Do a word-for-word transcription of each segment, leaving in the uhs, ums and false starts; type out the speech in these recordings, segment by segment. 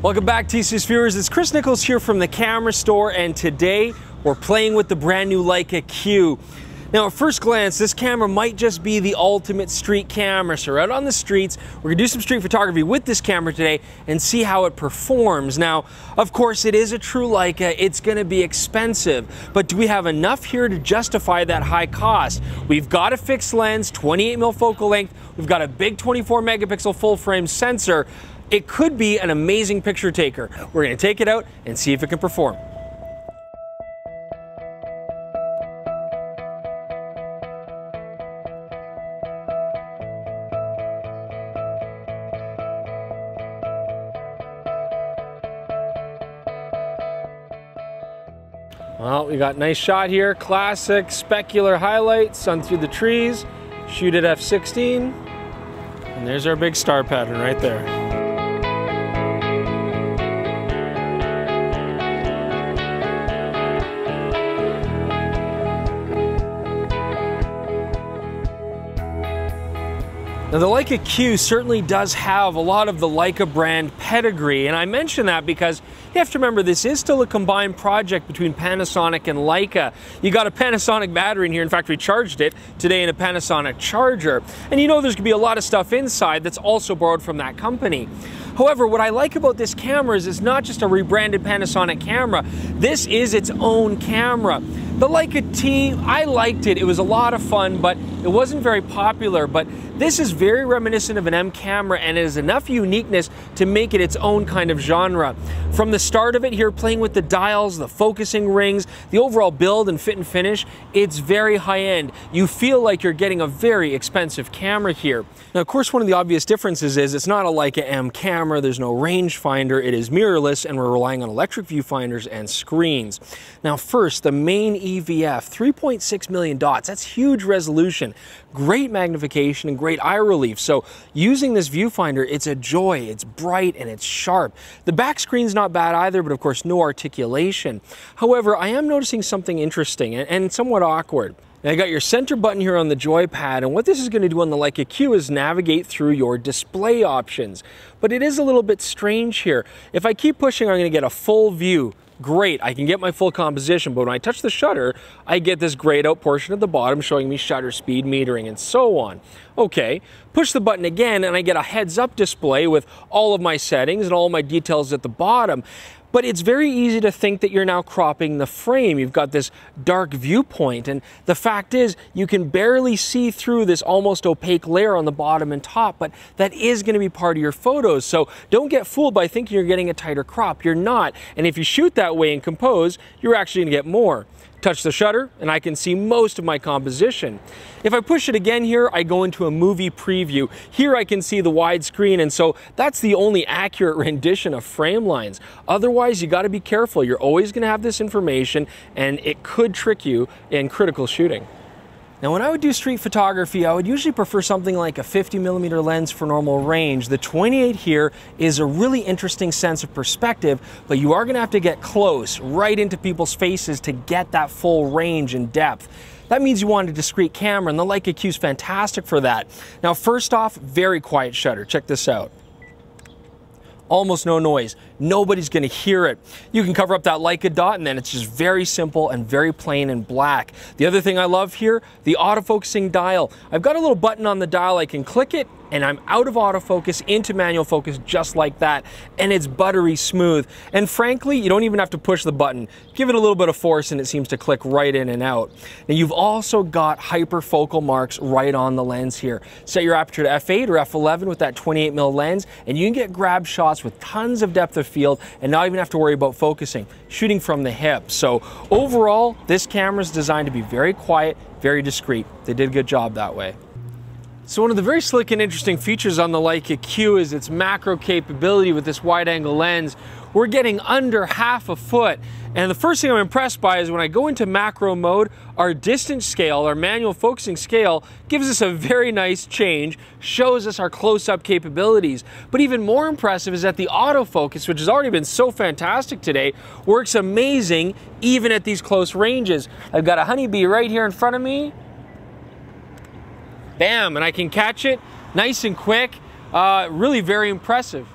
Welcome back, T C S viewers. It's Chris Niccolls here from the Camera Store, and today we're playing with the brand new Leica Q. Now, at first glance, this camera might just be the ultimate street camera. So we're out on the streets, we're gonna do some street photography with this camera today and see how it performs. Now, of course, it is a true Leica, it's gonna be expensive, but do we have enough here to justify that high cost? We've got a fixed lens, twenty-eight millimeter focal length, we've got a big twenty-four megapixel full frame sensor. It could be an amazing picture taker. We're gonna take it out and see if it can perform. Well, we got a nice shot here. Classic specular highlight, sun through the trees, shoot at f sixteen, and there's our big star pattern right there. Now, the Leica Q certainly does have a lot of the Leica brand pedigree, and I mention that because you have to remember this is still a combined project between Panasonic and Leica. You got a Panasonic battery in here. In fact, we charged it today in a Panasonic charger, and you know there's gonna be a lot of stuff inside that's also borrowed from that company. However, what I like about this camera is it's not just a rebranded Panasonic camera. This is its own camera. The Leica T, I liked it. It was a lot of fun, but it wasn't very popular. But this is very reminiscent of an M camera, and it has enough uniqueness to make it its own kind of genre. From the start of it here, playing with the dials, the focusing rings, the overall build and fit and finish, it's very high end. You feel like you're getting a very expensive camera here. Now, of course, one of the obvious differences is it's not a Leica M camera. There's no rangefinder, it is mirrorless, and we're relying on electric viewfinders and screens. Now first, the main E V F, three point six million dots, that's huge resolution, great magnification, and great eye relief. So using this viewfinder, it's a joy, it's bright, and it's sharp. The back screen's not bad either, but of course no articulation. However, I am noticing something interesting and somewhat awkward. Now you got your center button here on the joypad, and what this is going to do on the Leica Q is navigate through your display options. But it is a little bit strange here. If I keep pushing, I'm going to get a full view. Great, I can get my full composition, but when I touch the shutter, I get this grayed out portion at the bottom showing me shutter speed, metering, and so on. Okay, push the button again, and I get a heads-up display with all of my settings and all of my details at the bottom. But it's very easy to think that you're now cropping the frame. You've got this dark viewpoint, and the fact is you can barely see through this almost opaque layer on the bottom and top, but that is going to be part of your photos. So don't get fooled by thinking you're getting a tighter crop. You're not. And if you shoot that way and compose, you're actually going to get more. Touch the shutter, and I can see most of my composition. If I push it again here, I go into a movie preview. Here I can see the widescreen, and so that's the only accurate rendition of frame lines. Otherwise, you gotta be careful. You're always gonna have this information, and it could trick you in critical shooting. Now, when I would do street photography, I would usually prefer something like a fifty millimeter lens for normal range. The twenty-eight here is a really interesting sense of perspective, but you are gonna have to get close, right into people's faces to get that full range and depth. That means you want a discrete camera, and the Leica Q is fantastic for that. Now, first off, very quiet shutter. Check this out. Almost no noise. Nobody's gonna hear it. You can cover up that Leica dot, and then it's just very simple and very plain and black. The other thing I love here, the autofocusing dial. I've got a little button on the dial, I can click it, and I'm out of autofocus into manual focus just like that, and it's buttery smooth. And frankly, you don't even have to push the button. Give it a little bit of force and it seems to click right in and out. Now you've also got hyperfocal marks right on the lens here. Set your aperture to f eight or f eleven with that twenty-eight millimeter lens, and you can get grab shots with tons of depth of field and not even have to worry about focusing, shooting from the hip. So overall, this camera is designed to be very quiet, very discreet. They did a good job that way. So one of the very slick and interesting features on the Leica Q is its macro capability with this wide angle lens. We're getting under half a foot. And the first thing I'm impressed by is when I go into macro mode, our distance scale, our manual focusing scale, gives us a very nice change, shows us our close-up capabilities. But even more impressive is that the autofocus, which has already been so fantastic today, works amazing even at these close ranges. I've got a honeybee right here in front of me. Bam, and I can catch it nice and quick. Uh, really very impressive.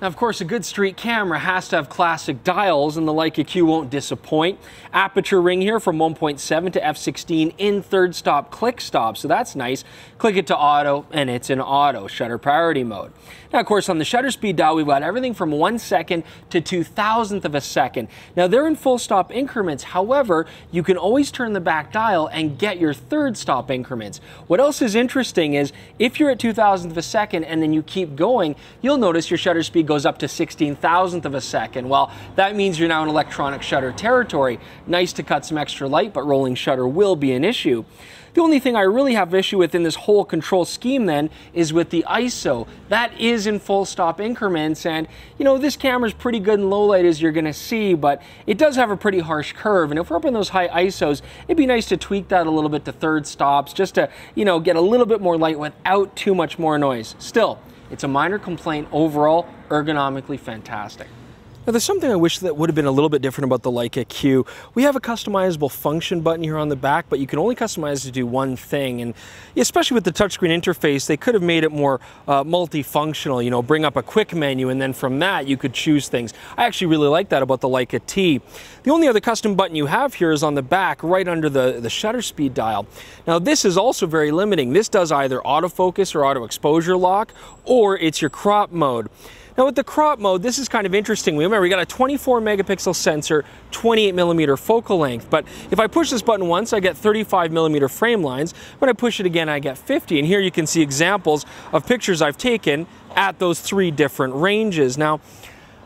Now, of course, a good street camera has to have classic dials, and the Leica Q won't disappoint. Aperture ring here from one point seven to f sixteen in third stop click stop, so that's nice. Click it to auto, and it's in auto shutter priority mode. Now, of course, on the shutter speed dial, we've got everything from one second to two thousandth of a second. Now, they're in full stop increments. However, you can always turn the back dial and get your third stop increments. What else is interesting is if you're at two thousandth of a second and then you keep going, you'll notice your shutter speed goes up to sixteen thousandth of a second. Well, that means you're now in electronic shutter territory. Nice to cut some extra light, but rolling shutter will be an issue. The only thing I really have issue with in this whole control scheme then is with the I S O. That is in full stop increments, and you know, this camera's pretty good in low light as you're gonna see, but it does have a pretty harsh curve, and if we're up in those high I S Os, it'd be nice to tweak that a little bit to third stops just to, you know, get a little bit more light without too much more noise. Still, it's a minor complaint overall, ergonomically fantastic. Now, there's something I wish that would have been a little bit different about the Leica Q. We have a customizable function button here on the back, but you can only customize to do one thing. And especially with the touchscreen interface, they could have made it more uh, multifunctional. You know, bring up a quick menu, and then from that you could choose things. I actually really like that about the Leica T. The only other custom button you have here is on the back, right under the, the shutter speed dial. Now, this is also very limiting. This does either autofocus or auto exposure lock, or it's your crop mode. Now, with the crop mode, this is kind of interesting. Remember, we got a twenty-four megapixel sensor, twenty-eight millimeter focal length. But if I push this button once, I get thirty-five millimeter frame lines. When I push it again, I get fifty. And here you can see examples of pictures I've taken at those three different ranges. Now,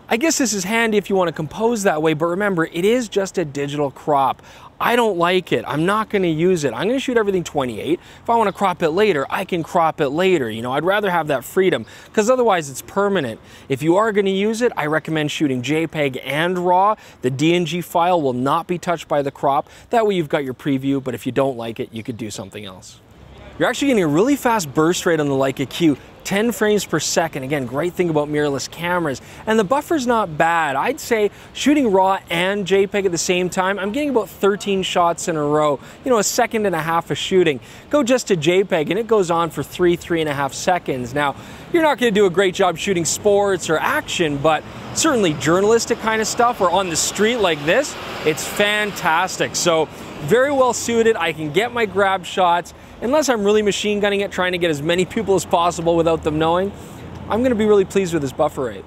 I guess this is handy if you want to compose that way, but remember, it is just a digital crop. I don't like it. I'm not going to use it. I'm going to shoot everything twenty-eight. If I want to crop it later, I can crop it later. You know, I'd rather have that freedom, because otherwise it's permanent. If you are going to use it, I recommend shooting JPEG and RAW. The D N G file will not be touched by the crop. That way you've got your preview, but if you don't like it, you could do something else. You're actually getting a really fast burst rate on the Leica Q. ten frames per second, again, great thing about mirrorless cameras. And the buffer's not bad. I'd say shooting RAW and JPEG at the same time, I'm getting about thirteen shots in a row, you know, a second and a half of shooting. Go just to JPEG and it goes on for three, three and a half seconds. Now, you're not gonna do a great job shooting sports or action, but certainly journalistic kind of stuff or on the street like this, it's fantastic. So very well suited, I can get my grab shots, unless I'm really machine gunning it, trying to get as many people as possible without them knowing. I'm gonna be really pleased with this buffer rate.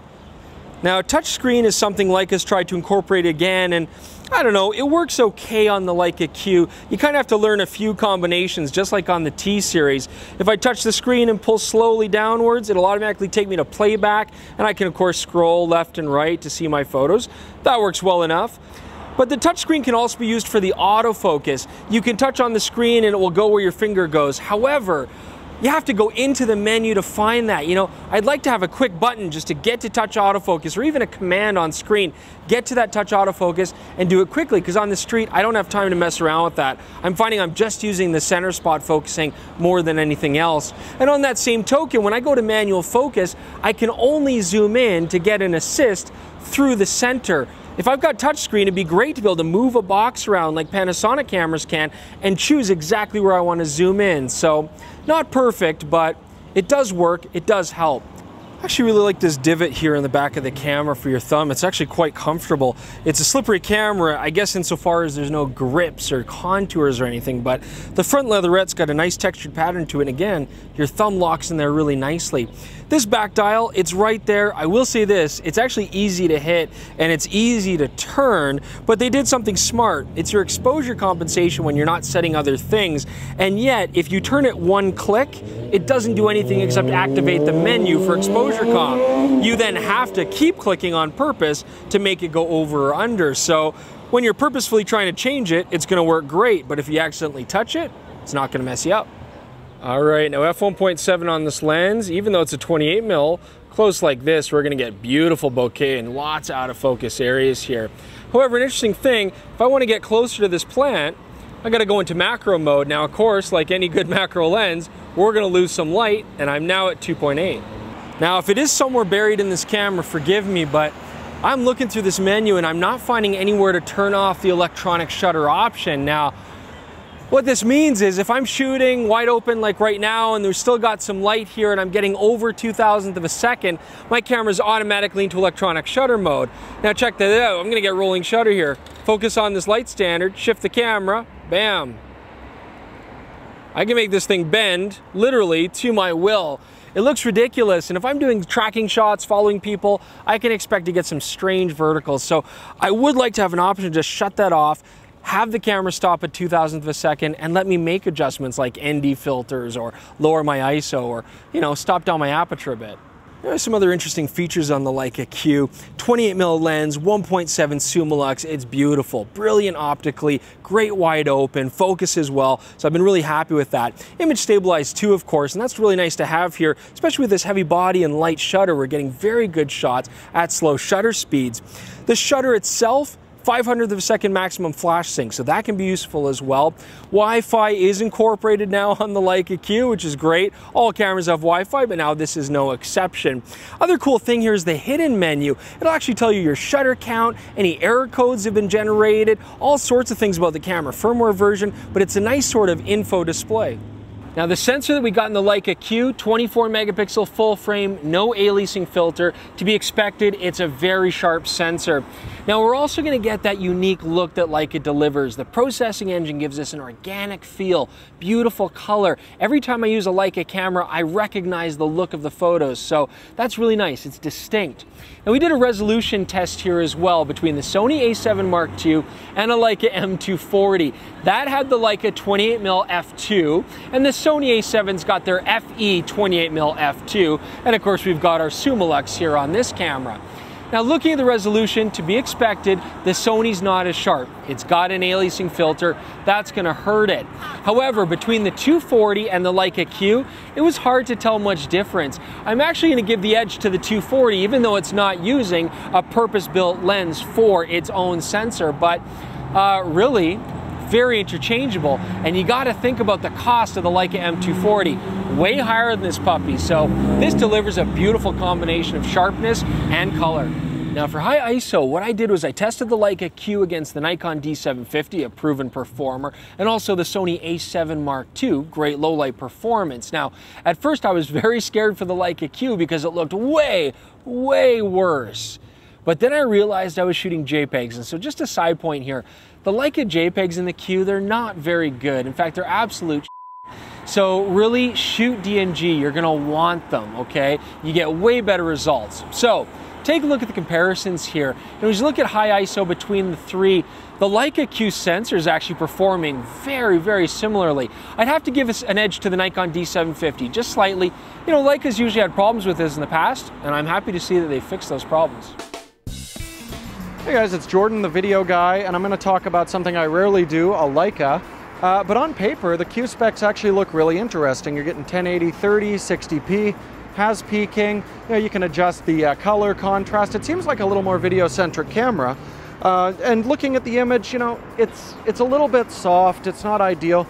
Now, touchscreen is something Leica's tried to incorporate again, and I don't know, it works okay on the Leica Q. You kind of have to learn a few combinations, just like on the T series. If I touch the screen and pull slowly downwards, it'll automatically take me to playback, and I can of course scroll left and right to see my photos. That works well enough. But the touchscreen can also be used for the autofocus. You can touch on the screen and it will go where your finger goes. However, you have to go into the menu to find that. You know, I'd like to have a quick button just to get to touch autofocus, or even a command on screen, get to that touch autofocus and do it quickly, because on the street, I don't have time to mess around with that. I'm finding I'm just using the center spot focusing more than anything else. And on that same token, when I go to manual focus, I can only zoom in to get an assist through the center. If I've got touchscreen, it'd be great to be able to move a box around like Panasonic cameras can and choose exactly where I want to zoom in. So, not perfect, but it does work, it does help. I actually really like this divot here in the back of the camera for your thumb. It's actually quite comfortable. It's a slippery camera, I guess, insofar as there's no grips or contours or anything, but the front leatherette 's got a nice textured pattern to it, and again, your thumb locks in there really nicely. This back dial, it's right there. I will say this, it's actually easy to hit and it's easy to turn, but they did something smart. It's your exposure compensation when you're not setting other things, and yet, if you turn it one click, it doesn't do anything except activate the menu for exposure. Comp. You then have to keep clicking on purpose to make it go over or under. So when you're purposefully trying to change it, it's going to work great, but if you accidentally touch it, it's not going to mess you up. All right, now f one point seven on this lens, even though it's a twenty-eight mil, close like this, we're going to get beautiful bokeh and lots of out of focus areas here. However, an interesting thing, if I want to get closer to this plant, I got to go into macro mode. Now, of course, like any good macro lens, we're going to lose some light, and I'm now at two point eight. Now, if it is somewhere buried in this camera, forgive me, but I'm looking through this menu and I'm not finding anywhere to turn off the electronic shutter option. Now, What this means is if I'm shooting wide open like right now and there's still got some light here and I'm getting over two thousandth of a second, my camera's automatically into electronic shutter mode. Now check that out, I'm gonna get rolling shutter here. Focus on this light standard, shift the camera, bam. I can make this thing bend, literally, to my will. It looks ridiculous, and if I'm doing tracking shots, following people, I can expect to get some strange verticals. So I would like to have an option to just shut that off, have the camera stop at two thousandth of a second and let me make adjustments like N D filters or lower my I S O or, you know, stop down my aperture a bit. There are some other interesting features on the Leica Q. twenty-eight millimeter lens, one point seven Summilux, it's beautiful. Brilliant optically, great wide open, focuses well, so I've been really happy with that. Image stabilized too, of course, and that's really nice to have here, especially with this heavy body and light shutter. We're getting very good shots at slow shutter speeds. The shutter itself, five hundredth of a second maximum flash sync, so that can be useful as well. Wi-Fi is incorporated now on the Leica Q, which is great. All cameras have Wi-Fi, but now this is no exception. Other cool thing here is the hidden menu. It'll actually tell you your shutter count, any error codes have been generated, all sorts of things about the camera, firmware version, but it's a nice sort of info display. Now the sensor that we got in the Leica Q, twenty-four megapixel full frame, no aliasing filter. To be expected, it's a very sharp sensor. Now we're also gonna get that unique look that Leica delivers. The processing engine gives us an organic feel, beautiful color. Every time I use a Leica camera, I recognize the look of the photos, so that's really nice, it's distinct. Now we did a resolution test here as well between the Sony A seven Mark two and a Leica M two forty. That had the Leica twenty-eight millimeter f two, and the Sony A seven's got their F E twenty-eight millimeter f two, and of course we've got our Summilux here on this camera. Now looking at the resolution, to be expected, the Sony's not as sharp. It's got an aliasing filter, that's gonna hurt it. However, between the two forty and the Leica Q, it was hard to tell much difference. I'm actually gonna give the edge to the two forty, even though it's not using a purpose-built lens for its own sensor, but uh, really, very interchangeable, and you got to think about the cost of the Leica M two forty, way higher than this puppy, so this delivers a beautiful combination of sharpness and color. Now for high I S O, what I did was I tested the Leica Q against the Nikon D seven fifty, a proven performer, and also the Sony A seven Mark two, great low light performance. Now, at first I was very scared for the Leica Q because it looked way, way worse. But then I realized I was shooting JPEGs, and so just a side point here, the Leica JPEGs in the Q, they're not very good. In fact, they're absolute shit. So really, shoot D N G, you're gonna want them, okay? You get way better results. So, take a look at the comparisons here. And when you look at high I S O between the three, the Leica Q sensor is actually performing very, very similarly. I'd have to give us an edge to the Nikon D seven fifty, just slightly. You know, Leica's usually had problems with this in the past, and I'm happy to see that they fixed those problems. Hey guys, it's Jordan, the video guy, and I'm going to talk about something I rarely do, a Leica. Uh, but on paper, the Q specs actually look really interesting. You're getting ten eighty, thirty, sixty p, has peaking. You know, you can adjust the uh, color contrast. It seems like a little more video-centric camera. Uh, and looking at the image, you know, it's it's a little bit soft. It's not ideal.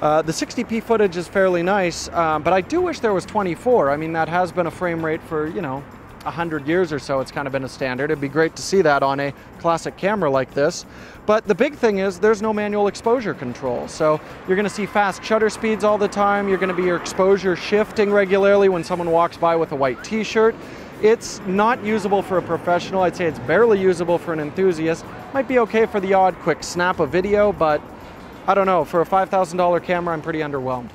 Uh, the sixty p footage is fairly nice, uh, but I do wish there was twenty-four. I mean, that has been a frame rate for, you know, a hundred years or so. It's kind of been a standard. It'd be great to see that on a classic camera like this. But the big thing is there's no manual exposure control. So you're going to see fast shutter speeds all the time. You're going to be your exposure shifting regularly when someone walks by with a white t-shirt. It's not usable for a professional. I'd say it's barely usable for an enthusiast. Might be okay for the odd quick snap of video, but I don't know. For a five thousand dollar camera, I'm pretty underwhelmed.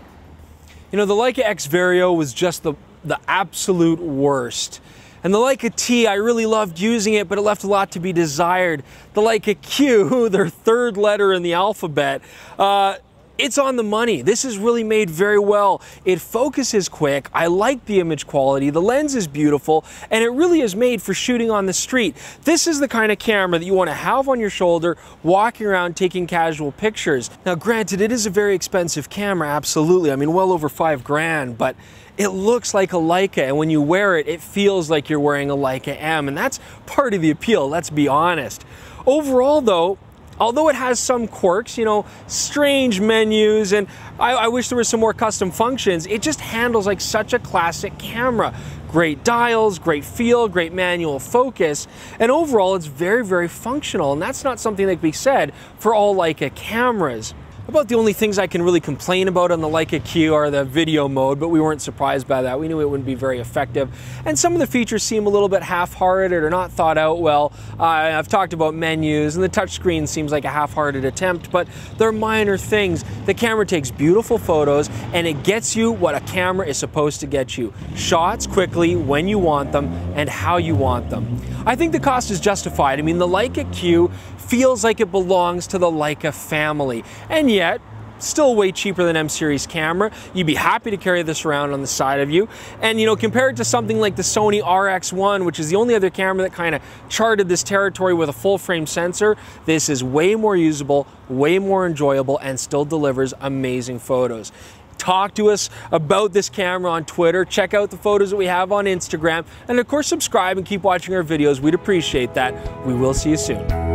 You know, the Leica X Vario was just the, the absolute worst. And the Leica T, I really loved using it, but it left a lot to be desired. The Leica Q, their third letter in the alphabet, uh, it's on the money. This is really made very well. It focuses quick. I like the image quality. The lens is beautiful, and it really is made for shooting on the street. This is the kind of camera that you want to have on your shoulder, walking around, taking casual pictures. Now, granted, it is a very expensive camera, absolutely. I mean, well over five grand, but it looks like a Leica, and when you wear it, it feels like you're wearing a Leica M, and that's part of the appeal, let's be honest. Overall though, although it has some quirks, you know, strange menus, and I, I wish there were some more custom functions, it just handles like such a classic camera. Great dials, great feel, great manual focus, and overall it's very, very functional, and that's not something that can be said for all Leica cameras. About the only things I can really complain about on the Leica Q are the video mode, but we weren't surprised by that. We knew it wouldn't be very effective. And some of the features seem a little bit half-hearted or not thought out well. Uh, I've talked about menus, and the touchscreen seems like a half-hearted attempt, but they're minor things. The camera takes beautiful photos, and it gets you what a camera is supposed to get you. Shots quickly, when you want them, and how you want them. I think the cost is justified. I mean, the Leica Q feels like it belongs to the Leica family. And yet, still way cheaper than M series camera. You'd be happy to carry this around on the side of you. And you know, compared to something like the Sony R X one, which is the only other camera that kind of charted this territory with a full frame sensor, this is way more usable, way more enjoyable, and still delivers amazing photos. Talk to us about this camera on Twitter. Check out the photos that we have on Instagram. And of course, subscribe and keep watching our videos. We'd appreciate that. We will see you soon.